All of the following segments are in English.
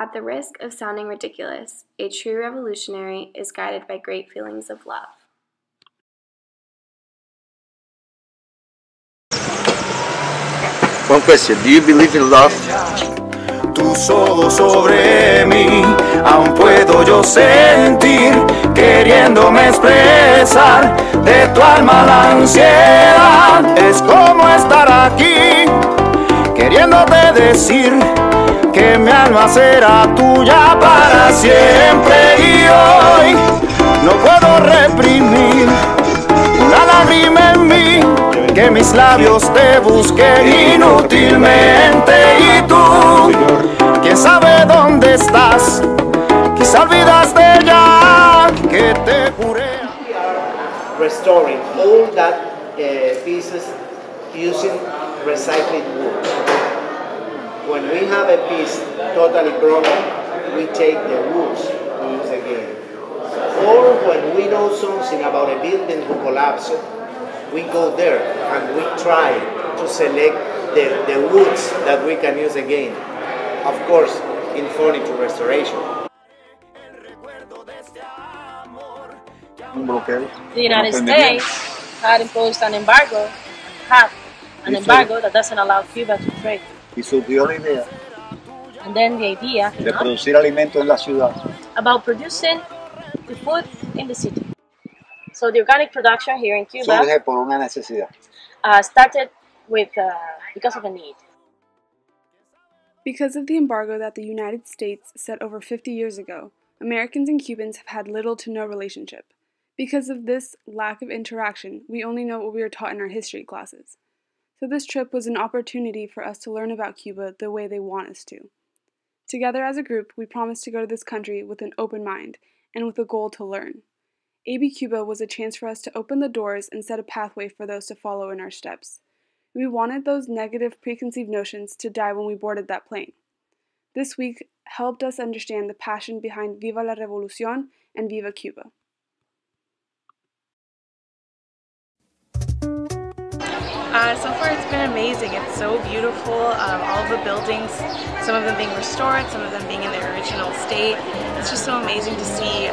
At the risk of sounding ridiculous, a true revolutionary is guided by great feelings of love. One question, do you believe in love? Tus ojos sobre mí, aún puedo yo sentir, queriéndome expresar de tu alma la ansiedad. Es como estar aquí, queriéndote decir que mi alma será tuya para siempre. Y hoy no puedo reprimir una lágrima en mí, que mis labios te busquen inútilmente. Y tú, quién sabe dónde estás, quizá olvidaste ya que te juré. We are restoring all that pieces using recycled wood. When we have a piece totally broken, we take the woods to use again. Or when we know something about a building who collapsed, we go there and we try to select the woods that we can use again. Of course, in furniture restoration. The United States had imposed an embargo, that doesn't allow Cuba to trade. Y surgió la idea de producir alimentos en la ciudad. About producing the food in the city. So the organic production here in Cuba surge por una necesidad. Started with because of a need. Because of the embargo that the United States set over 50 years ago, Americans and Cubans have had little to no relationship. Because of this lack of interaction, we only know what we were taught in our history classes. So this trip was an opportunity for us to learn about Cuba the way they want us to. Together as a group, we promised to go to this country with an open mind and with a goal to learn. AB Cuba was a chance for us to open the doors and set a pathway for those to follow in our steps. We wanted those negative preconceived notions to die when we boarded that plane. This week helped us understand the passion behind Viva la Revolución and Viva Cuba. So far it's been amazing. It's so beautiful, all of the buildings, some of them being restored, some of them being in their original state. It's just so amazing to see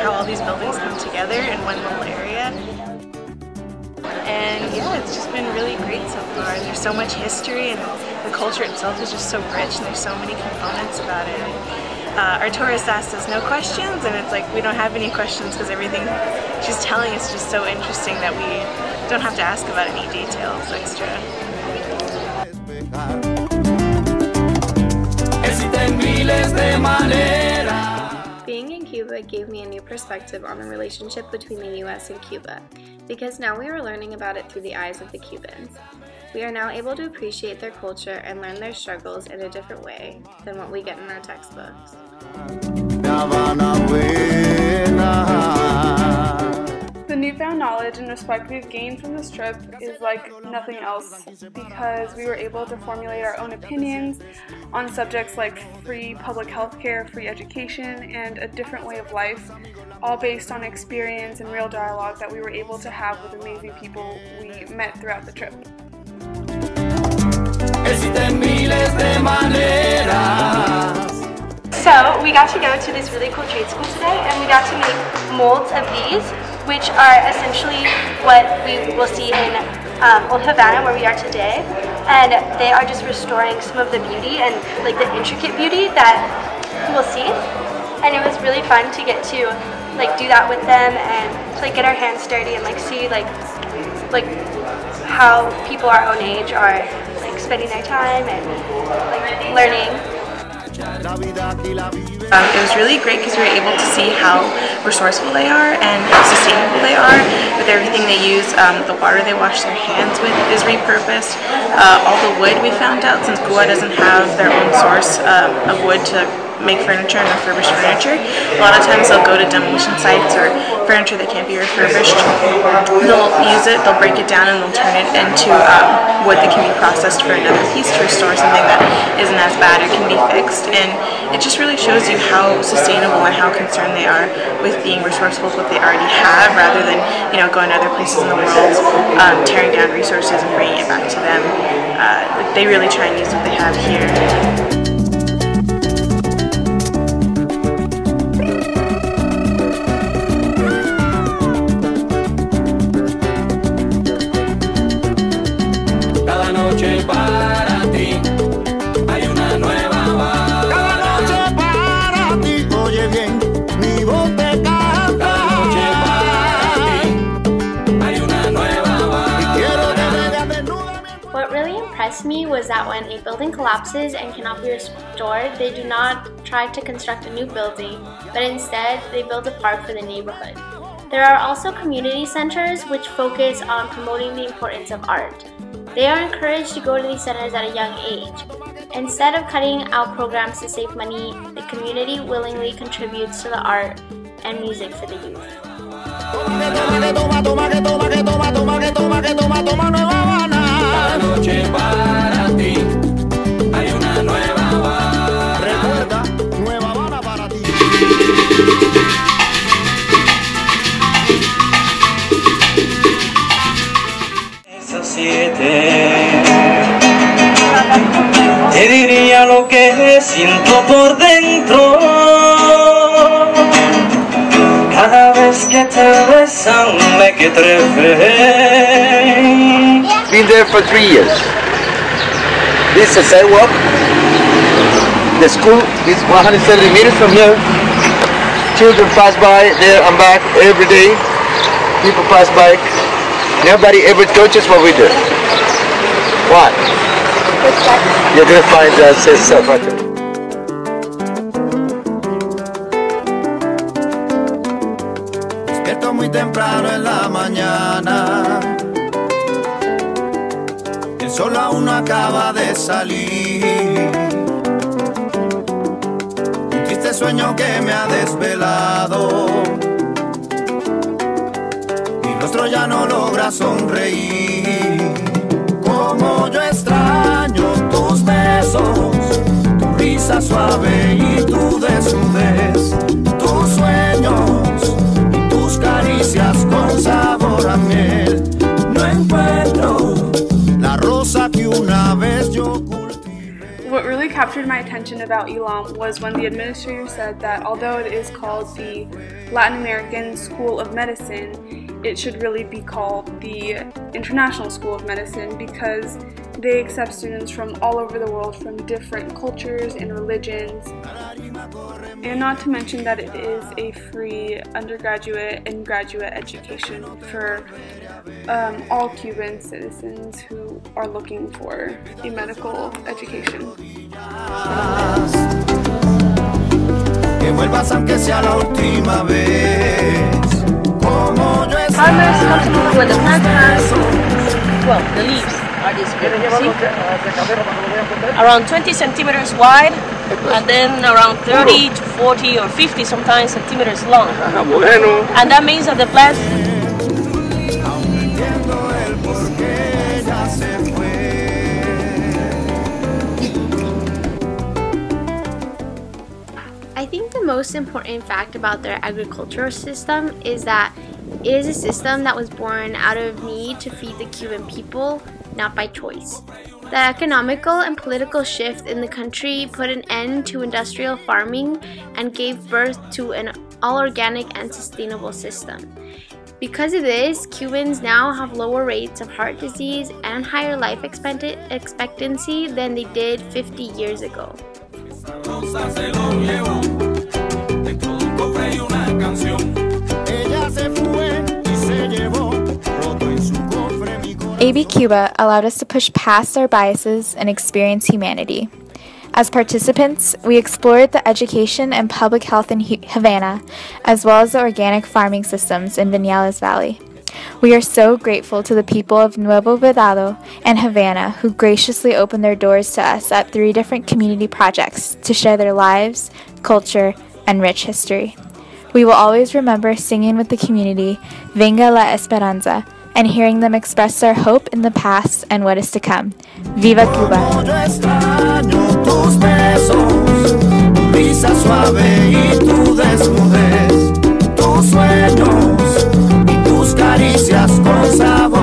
how all these buildings come together in one little area. And yeah, it's just been really great so far. There's so much history and the culture itself is just so rich and there's so many components about it. Our tourist asked us no questions and it's like we don't have any questions because everything she's telling us is just so interesting that we don't have to ask about any details extra. Being in Cuba gave me a new perspective on the relationship between the U.S. and Cuba, because now we are learning about it through the eyes of the Cubans. We are now able to appreciate their culture and learn their struggles in a different way than what we get in our textbooks. The newfound knowledge and respect we've gained from this trip is like nothing else, because we were able to formulate our own opinions on subjects like free public health care, free education, and a different way of life, all based on experience and real dialogue that we were able to have with amazing people we met throughout the trip. So we got to go to this really cool trade school today, and we got to make molds of these, which are essentially what we will see in Old Havana, where we are today. And they are just restoring some of the beauty and like the intricate beauty that we'll see. And it was really fun to get to like do that with them and to like get our hands dirty and like see like how people our own age are like spending their time and like learning. It was really great because we were able to see how resourceful they are and how sustainable they are with everything they use. The water they wash their hands with is repurposed. All the wood we found out, since Cuba doesn't have their own source of wood to make furniture and refurbish furniture, a lot of times they'll go to demolition sites or furniture that can't be refurbished. They'll use it, they'll break it down, and they'll turn it into wood that can be processed for another piece to restore something that isn't as bad or can be fixed. And it just really shows you how sustainable and how concerned they are with being resourceful with what they already have, rather than, you know, going to other places in the world, tearing down resources and bringing it back to them. They really try and use what they have here. impressed me was that when a building collapses and cannot be restored, they do not try to construct a new building, but instead they build a park for the neighborhood. There are also community centers which focus on promoting the importance of art. They are encouraged to go to these centers at a young age. Instead of cutting out programs to save money, the community willingly contributes to the art and music for the youth. Te diría lo que siento por dentro cada vez que te besan me quetrefé. Been there for 3 years. This is a sidewalk. The school is 170 meters from here. Children pass by there and back every day. People pass by. Nobody ever touches what we do. Why? You're gonna find that says so. Despierto muy temprano en la mañana. El sol aún no acaba de salir. Un triste sueño que me ha desvelado. Nuestro ya no logra sonreír. Como yo extraño tus besos, tu risa suave y tu desnudez, tus sueños y tus caricias con sabor a miel. No encuentro la rosa que una vez yo cultivé. What really captured my attention about ELAM was when the administrator said that although it is called the Latin American School of Medicine, it should really be called the International School of Medicine because they accept students from all over the world from different cultures and religions. And not to mention that it is a free undergraduate and graduate education for all Cuban citizens who are looking for a medical education. I'm responsible for the plants. Well, the leaves are this big, around 20 centimeters wide, and then around 30 to 40 or 50 sometimes centimeters long. And that means that the plants. I think the most important fact about their agricultural system is that it is a system that was born out of need to feed the Cuban people, not by choice. The economical and political shift in the country put an end to industrial farming and gave birth to an all-organic and sustainable system. Because of this, Cubans now have lower rates of heart disease and higher life expectancy than they did 50 years ago. AB Cuba allowed us to push past our biases and experience humanity. As participants, we explored the education and public health in Havana, as well as the organic farming systems in Viñales Valley. We are so grateful to the people of Nuevo Vedado and Havana who graciously opened their doors to us at 3 different community projects to share their lives, culture, and rich history. We will always remember singing with the community, Venga la Esperanza, and hearing them express their hope in the past and what is to come. Viva Cuba! Caricias con sabor.